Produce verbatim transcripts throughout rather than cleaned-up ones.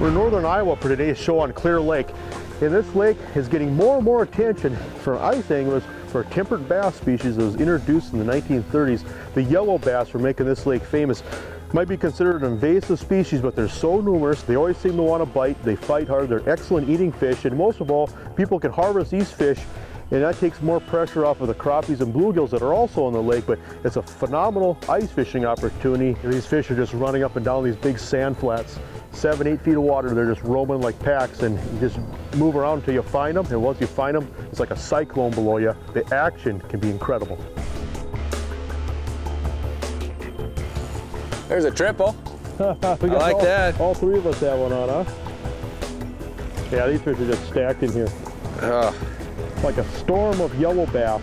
We're in northern Iowa for today's show on Clear Lake, and this lake is getting more and more attention for ice anglers for a tempered bass species that was introduced in the nineteen thirties. The yellow bass were making this lake famous. Might be considered an invasive species, but they're so numerous, they always seem to want to bite, they fight hard, they're excellent eating fish, and most of all, people can harvest these fish, and that takes more pressure off of the crappies and bluegills that are also on the lake, but it's a phenomenal ice fishing opportunity. These fish are just running up and down these big sand flats. Seven, eight feet of water, they're just roaming like packs, and you just move around until you find them, and once you find them, it's like a cyclone below you. The action can be incredible. There's a triple. we I like all, that. All three of us had one on, huh? Yeah, these fish are just stacked in here. Uh, like a storm of yellow bass.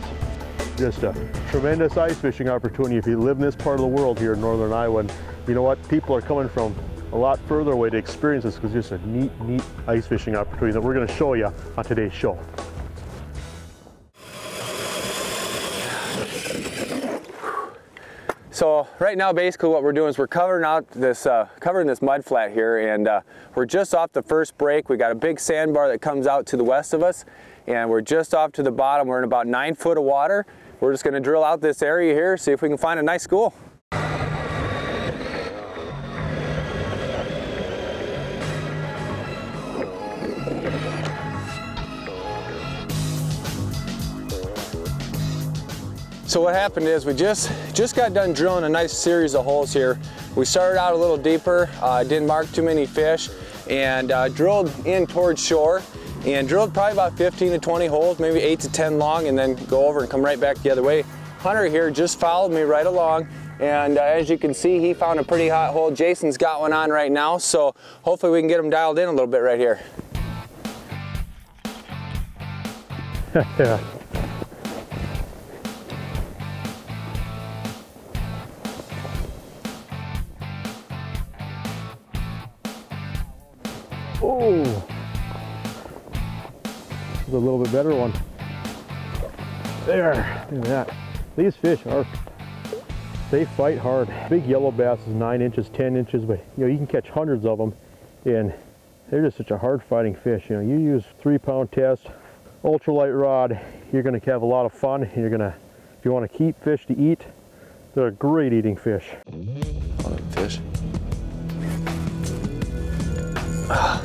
Just a tremendous ice fishing opportunity if you live in this part of the world here in northern Iowa. And you know what? People are coming from a lot further away to experience this because it's just a neat, neat ice fishing opportunity that we're going to show you on today's show. So right now, basically what we're doing is we're covering out this, uh, covering this mud flat here, and uh, we're just off the first break. We got a big sandbar that comes out to the west of us, and we're just off to the bottom. We're in about nine foot of water. We're just gonna drill out this area here, see if we can find a nice school. So what happened is we just just got done drilling a nice series of holes here. We started out a little deeper, uh, didn't mark too many fish, and uh, drilled in towards shore and drilled probably about fifteen to twenty holes, maybe eight to ten long, and then go over and come right back the other way. Hunter here just followed me right along, and uh, as you can see, he found a pretty hot hole. Jason's got one on right now, so hopefully we can get him dialed in a little bit right here. Yeah. Oh, a little bit better one. There, look at that. These fish are, they fight hard. Big yellow bass is nine inches, ten inches, but you know, you can catch hundreds of them, and they're just such a hard fighting fish. You know, you use three pound test, ultralight rod, you're gonna have a lot of fun, and you're gonna, if you wanna keep fish to eat, they're a great eating fish. I like fish. Ah.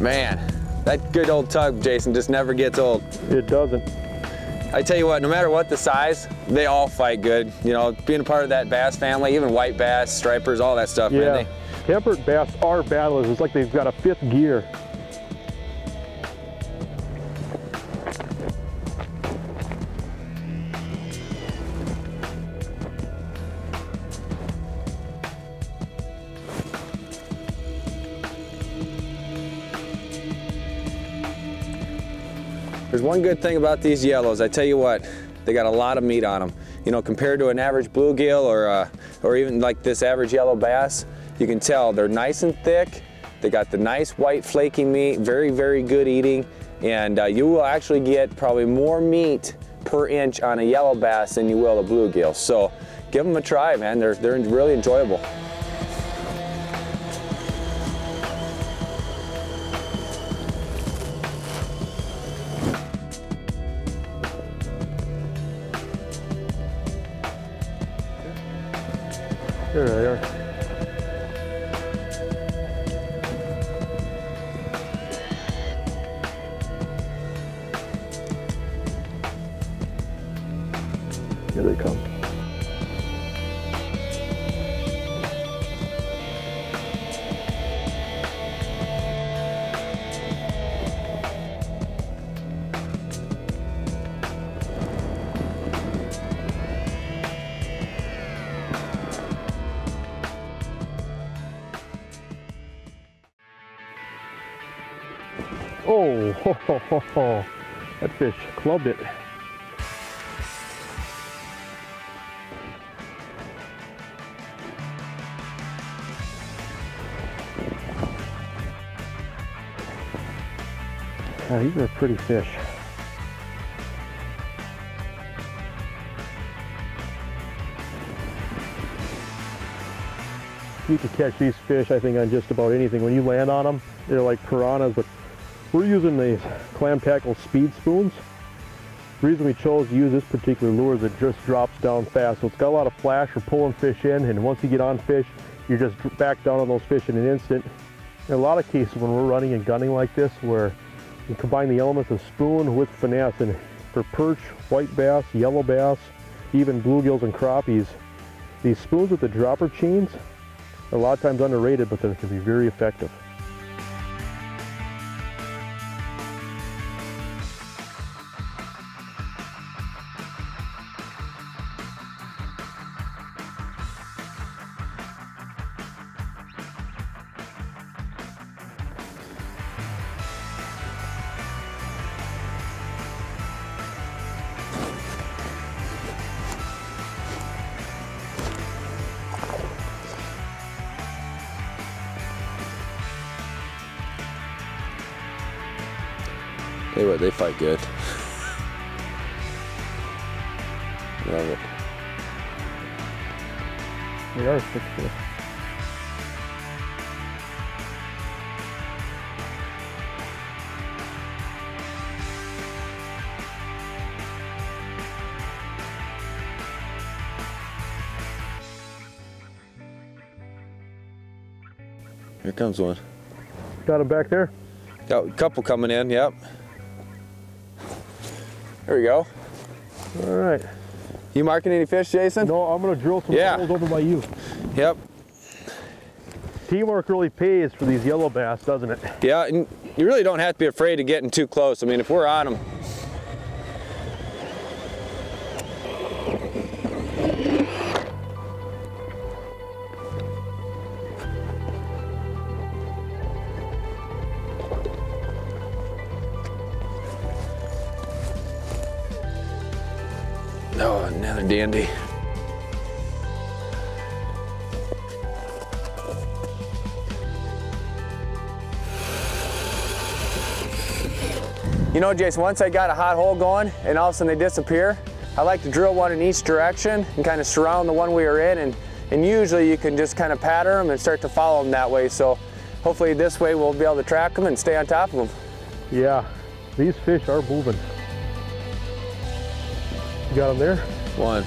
Man, that good old tug, Jason, just never gets old. It doesn't. I tell you what, no matter what the size, they all fight good. You know, being a part of that bass family, even white bass, stripers, all that stuff. Yeah, man, they... tempered bass are battlers. It's like they've got a fifth gear. There's one good thing about these yellows, I tell you what, they got a lot of meat on them. You know, compared to an average bluegill or, uh, or even like this average yellow bass, you can tell they're nice and thick. They got the nice white flaky meat, very, very good eating. And uh, you will actually get probably more meat per inch on a yellow bass than you will a bluegill. So give them a try, man. They're, they're really enjoyable. There they are. Here they come. Oh, ho, ho, ho, ho. That fish clubbed it. Now, these are pretty fish. You can catch these fish, I think, on just about anything. When you land on them, they're like piranhas, but we're using these Clam Tackle speed spoons. The reason we chose to use this particular lure is it just drops down fast. So it's got a lot of flash for pulling fish in, and once you get on fish, you're just back down on those fish in an instant. In a lot of cases when we're running and gunning like this, where you combine the elements of spoon with finesse, and for perch, white bass, yellow bass, even bluegills and crappies, these spoons with the dropper chains are a lot of times underrated, but they can be very effective. Anyway, they fight good. Love it. They are six fish. Here comes one. Got him back there? Got a couple coming in, yep. There we go. All right. You marking any fish, Jason? No, I'm gonna drill some yeah. holes over by you. Yep. Teamwork really pays for these yellow bass, doesn't it? Yeah, and you really don't have to be afraid of getting too close. I mean, if we're on them. Oh, another dandy. You know, Jason, once I got a hot hole going and all of a sudden they disappear, I like to drill one in each direction and kind of surround the one we were in, and, and usually you can just kind of pattern them and start to follow them that way. So hopefully this way we'll be able to track them and stay on top of them. Yeah, these fish are moving. Got them there? One.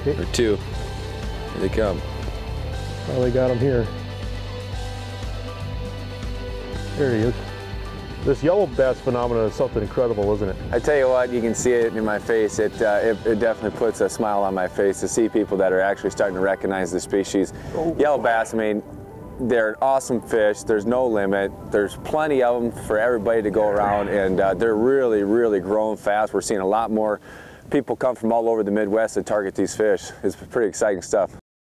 Okay. Or two. Here they come. Well, they got them here. There he is. This yellow bass phenomenon is something incredible, isn't it? I tell you what, you can see it in my face. It, uh, it, it definitely puts a smile on my face to see people that are actually starting to recognize the species. Oh. Yellow bass, I mean, they're an awesome fish. There's no limit. There's plenty of them for everybody to go around, and uh, they're really, really growing fast. We're seeing a lot more people come from all over the Midwest to target these fish. It's pretty exciting stuff.